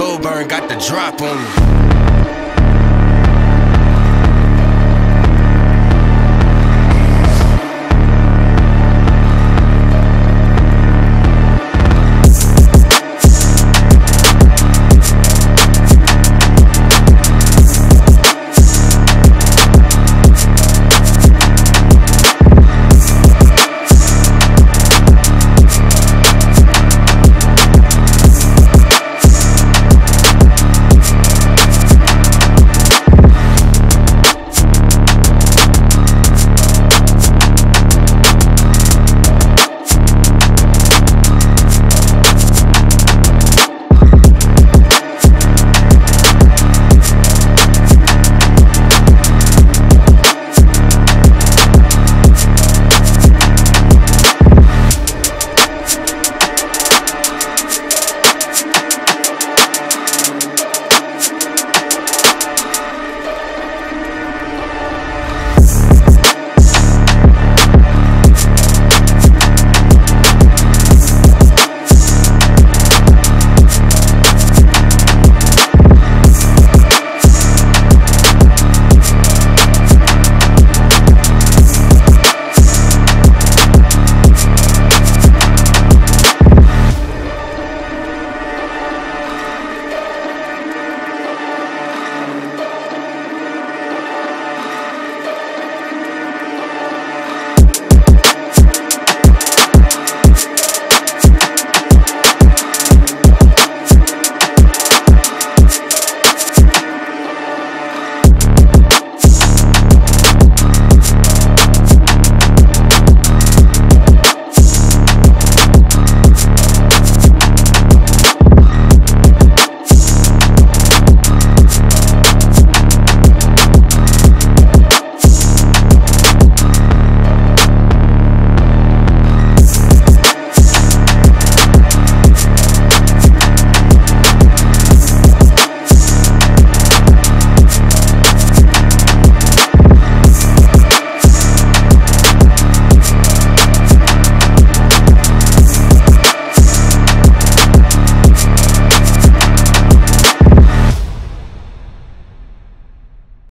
SoulBurn got the drop on me.